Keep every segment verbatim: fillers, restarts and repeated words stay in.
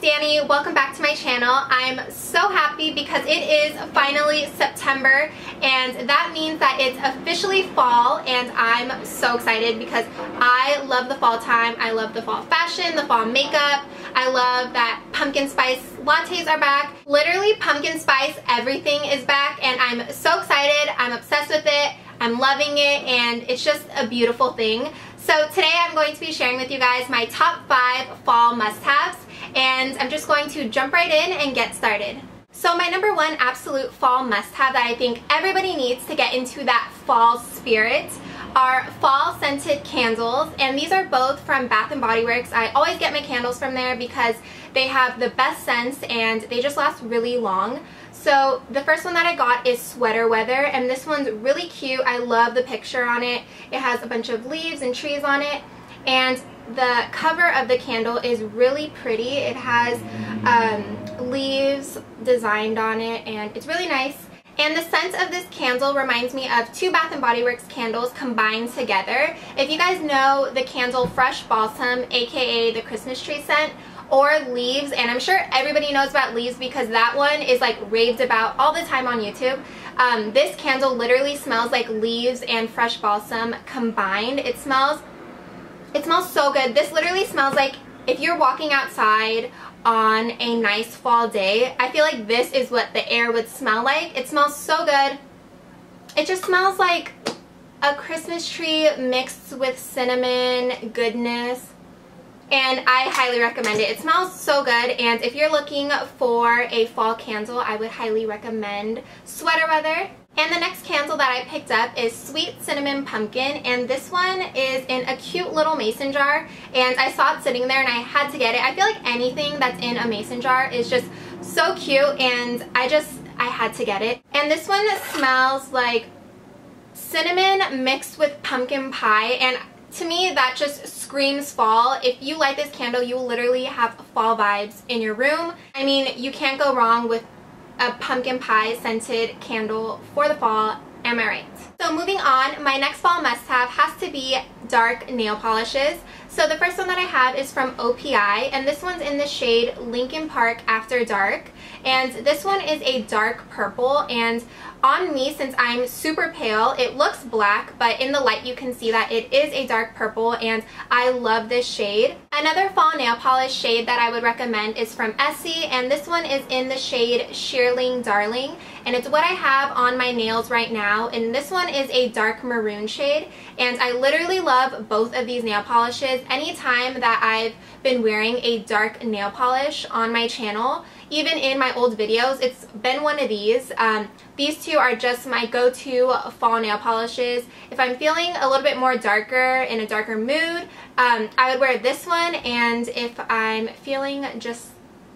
it's Dani. Welcome back to my channel. I'm so happy because it is finally September, and that means that it's officially fall, and I'm so excited because I love the fall time. I love the fall fashion, the fall makeup. I love that pumpkin spice lattes are back. Literally pumpkin spice everything is back, and I'm so excited. I'm obsessed with it. I'm loving it, and it's just a beautiful thing. So today I'm going to be sharing with you guys my top five fall must-haves, and I'm just going to jump right in and get started. So my number one absolute fall must-have that I think everybody needs to get into that fall spirit are fall scented candles, and these are both from Bath and Body Works. I always get my candles from there because they have the best scents and they just last really long. So the first one that I got is Sweater Weather, and this one's really cute. I love the picture on it. It has a bunch of leaves and trees on it, and the cover of the candle is really pretty. It has um, leaves designed on it, and it's really nice. And the scent of this candle reminds me of two Bath and Body Works candles combined together. If you guys know the candle Fresh Balsam, aka the Christmas tree scent, or Leaves, and I'm sure everybody knows about Leaves because that one is like raved about all the time on YouTube. Um, this candle literally smells like leaves and fresh balsam combined. It smells, it smells so good. This literally smells like if you're walking outside on a nice fall day. I feel like this is what the air would smell like. It smells so good. It just smells like a Christmas tree mixed with cinnamon goodness. And I highly recommend it. It smells so good, and if you're looking for a fall candle, I would highly recommend Sweater Weather. And the next candle that I picked up is Sweet Cinnamon Pumpkin, and this one is in a cute little mason jar, and I saw it sitting there and I had to get it. I feel like anything that's in a mason jar is just so cute, and I just, I had to get it. And this one smells like cinnamon mixed with pumpkin pie, and to me, that just screams fall. If you light this candle, you will literally have fall vibes in your room. I mean, you can't go wrong with a pumpkin pie scented candle for the fall. Am I right? So moving on, my next fall must-have has to be dark nail polishes. So the first one that I have is from O P I, and this one's in the shade Linkin Park After Dark. And this one is a dark purple, and on me, since I'm super pale, it looks black, but in the light you can see that it is a dark purple, and I love this shade. Another fall nail polish shade that I would recommend is from Essie, and this one is in the shade Shearling Darling, and it's what I have on my nails right now, and this one is a dark maroon shade, and I literally love both of these nail polishes. Anytime that I've been wearing a dark nail polish on my channel, even in my old videos, it's been one of these. Um, these two are just my go-to fall nail polishes. If I'm feeling a little bit more darker, in a darker mood, um, I would wear this one. And if I'm feeling just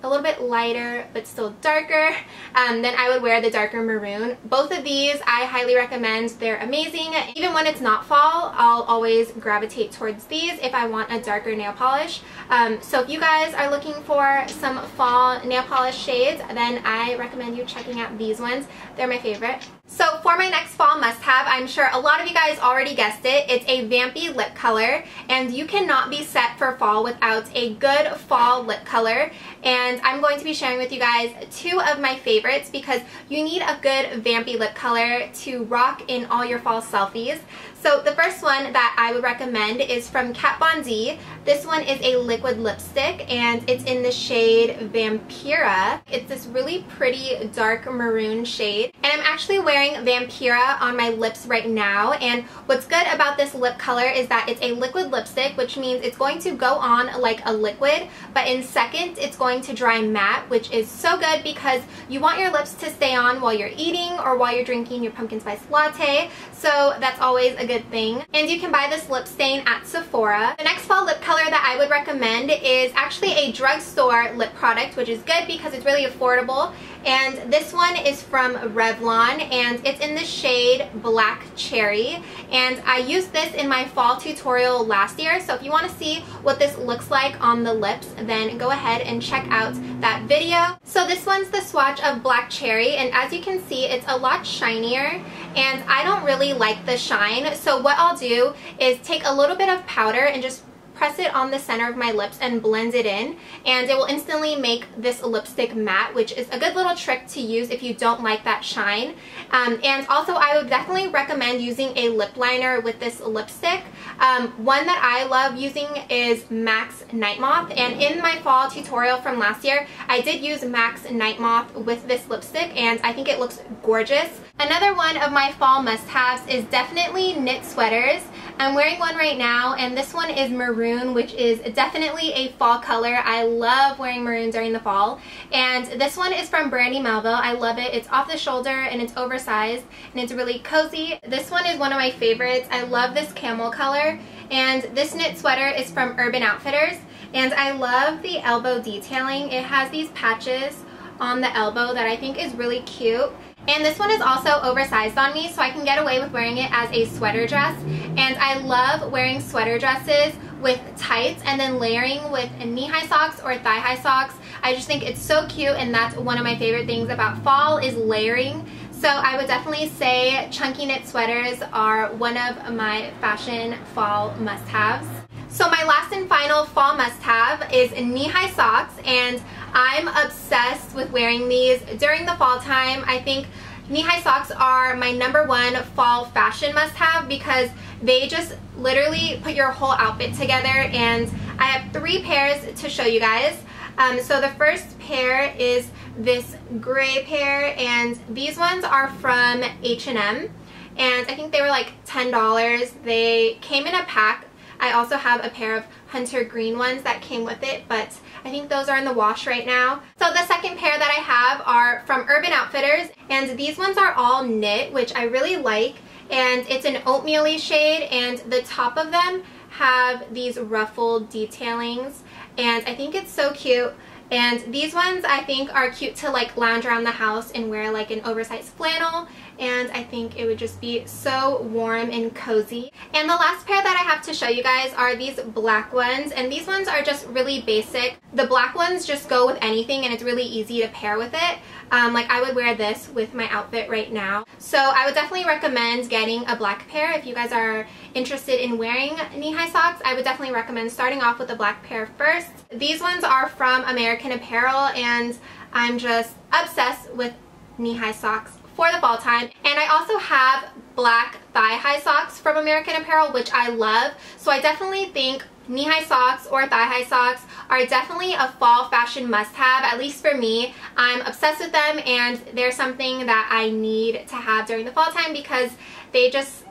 a little bit lighter but still darker, um, then I would wear the darker maroon. Both of these I highly recommend. They're amazing. Even when it's not fall, I'll always gravitate towards these if I want a darker nail polish. Um, so if you guys are looking for some fall nail polish shades, then I recommend you checking out these ones. They're my favorite. So for my next fall must-have, I'm sure a lot of you guys already guessed it, it's a vampy lip color, and you cannot be set for fall without a good fall lip color, and I'm going to be sharing with you guys two of my favorites because you need a good vampy lip color to rock in all your fall selfies. So the first one that I would recommend is from Kat Von D. This one is a liquid lipstick, and it's in the shade Vampira. It's this really pretty dark maroon shade, and I'm actually wearing Vampira on my lips right now. And what's good about this lip color is that it's a liquid lipstick, which means it's going to go on like a liquid, but in seconds it's going to dry matte, which is so good because you want your lips to stay on while you're eating or while you're drinking your pumpkin spice latte. So that's always a good thing, and you can buy this lip stain at Sephora. The next fall lip color that I would recommend is actually a drugstore lip product, which is good because it's really affordable, and this one is from Revlon, and it's in the shade Black Cherry, and I used this in my fall tutorial last year, so if you want to see what this looks like on the lips, then go ahead and check out that video. So this one's the swatch of Black Cherry, and as you can see, it's a lot shinier, and I don't really like the shine, so what I'll do is take a little bit of powder and just press it on the center of my lips and blend it in, and it will instantly make this lipstick matte, which is a good little trick to use if you don't like that shine. Um, and also, I would definitely recommend using a lip liner with this lipstick. Um, one that I love using is MAC's Night Moth, and in my fall tutorial from last year, I did use MAC's Night Moth with this lipstick, and I think it looks gorgeous. Another one of my fall must-haves is definitely knit sweaters. I'm wearing one right now, and this one is maroon, which is definitely a fall color. I love wearing maroon during the fall, and this one is from Brandy Melville. I love it. It's off the shoulder and it's oversized and it's really cozy. This one is one of my favorites. I love this camel color, and this knit sweater is from Urban Outfitters, and I love the elbow detailing. It has these patches on the elbow that I think is really cute. And this one is also oversized on me, so I can get away with wearing it as a sweater dress. And I love wearing sweater dresses with tights and then layering with knee-high socks or thigh-high socks. I just think it's so cute, and that's one of my favorite things about fall is layering. So I would definitely say chunky knit sweaters are one of my fashion fall must-haves. So my last and final fall must-have is knee-high socks, and I'm obsessed with wearing these during the fall time. I think knee-high socks are my number one fall fashion must-have because they just literally put your whole outfit together, and I have three pairs to show you guys. Um, so the first pair is this gray pair, and these ones are from H and M, and I think they were like ten dollars. They came in a pack. I also have a pair of Hunter Green ones that came with it, but I think those are in the wash right now. So the second pair that I have are from Urban Outfitters, and these ones are all knit, which I really like, and it's an oatmeal-y shade, and the top of them have these ruffled detailings, and I think it's so cute. And these ones I think are cute to like lounge around the house and wear like an oversized flannel, and I think it would just be so warm and cozy. And the last pair that I have to show you guys are these black ones, and these ones are just really basic. The black ones just go with anything, and it's really easy to pair with it. Um, like I would wear this with my outfit right now. So I would definitely recommend getting a black pair if you guys are interested in wearing knee-high socks. I would definitely recommend starting off with a black pair first. These ones are from American Apparel, and I'm just obsessed with knee-high socks for the fall time. And I also have black thigh-high socks from American Apparel, which I love. So I definitely think knee-high socks or thigh-high socks are definitely a fall fashion must-have, at least for me. I'm obsessed with them, and they're something that I need to have during the fall time because they just,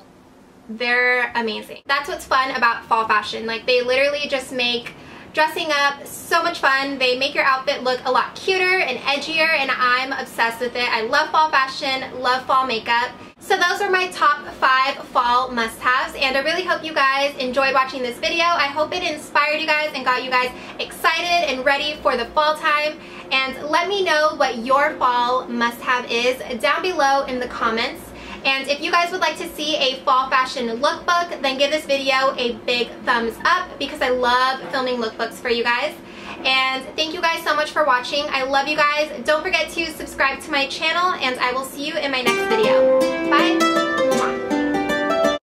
they're amazing. That's what's fun about fall fashion. Like, they literally just make dressing up so much fun. They make your outfit look a lot cuter and edgier, and I'm obsessed with it. I love fall fashion, love fall makeup. So those are my top five fall must-haves, and I really hope you guys enjoyed watching this video. I hope it inspired you guys and got you guys excited and ready for the fall time. And let me know what your fall must-have is down below in the comments. And if you guys would like to see a fall fashion lookbook, then give this video a big thumbs up because I love filming lookbooks for you guys. And thank you guys so much for watching. I love you guys. Don't forget to subscribe to my channel, and I will see you in my next video. Bye!